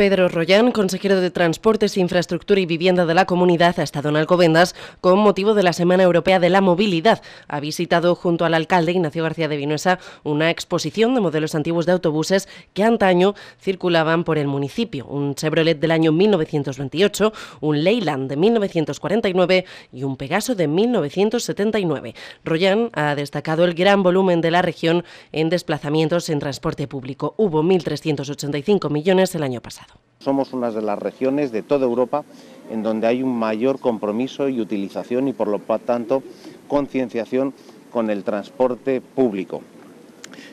Pedro Rollán, consejero de Transportes, Infraestructura y Vivienda de la Comunidad, ha estado en Alcobendas con motivo de la Semana Europea de la Movilidad. Ha visitado junto al alcalde Ignacio García de Vinuesa una exposición de modelos antiguos de autobuses que antaño circulaban por el municipio. Un Chevrolet del año 1928, un Leyland de 1949 y un Pegaso de 1979. Rollán ha destacado el gran volumen de la región en desplazamientos en transporte público. Hubo 1.385 millones el año pasado. Somos una de las regiones de toda Europa en donde hay un mayor compromiso y utilización y por lo tanto concienciación con el transporte público.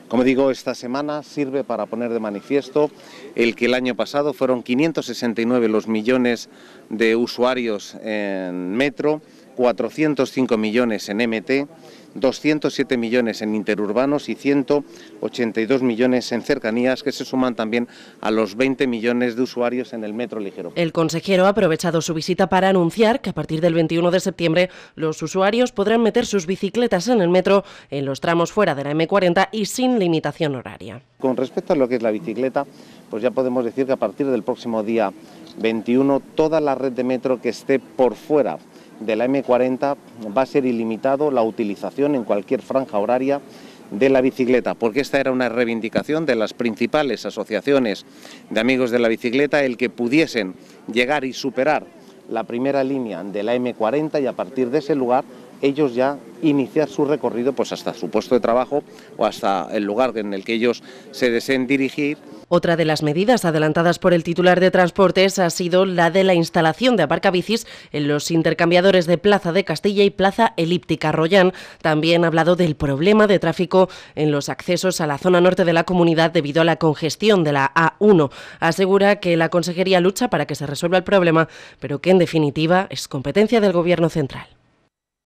Como digo, esta semana sirve para poner de manifiesto el que el año pasado fueron 569 los millones de usuarios en metro, 405 millones en MT, 207 millones en interurbanos y 182 millones en cercanías, que se suman también a los 20 millones de usuarios en el metro ligero. El consejero ha aprovechado su visita para anunciar que a partir del 21 de septiembre los usuarios podrán meter sus bicicletas en el metro en los tramos fuera de la M40 y sin limitación horaria. Con respecto a lo que es la bicicleta, pues ya podemos decir que a partir del próximo día 21 toda la red de metro que esté por fuera de la M40 va a ser ilimitado la utilización en cualquier franja horaria de la bicicleta, porque esta era una reivindicación de las principales asociaciones de amigos de la bicicleta, el que pudiesen llegar y superar la primera línea de la M40 y a partir de ese lugar ellos ya iniciar su recorrido pues hasta su puesto de trabajo o hasta el lugar en el que ellos se deseen dirigir. Otra de las medidas adelantadas por el titular de Transportes ha sido la de la instalación de aparcabicis en los intercambiadores de Plaza de Castilla y Plaza Elíptica. Rollán también ha hablado del problema de tráfico en los accesos a la zona norte de la comunidad debido a la congestión de la A1. Asegura que la consejería lucha para que se resuelva el problema, pero que en definitiva es competencia del Gobierno central.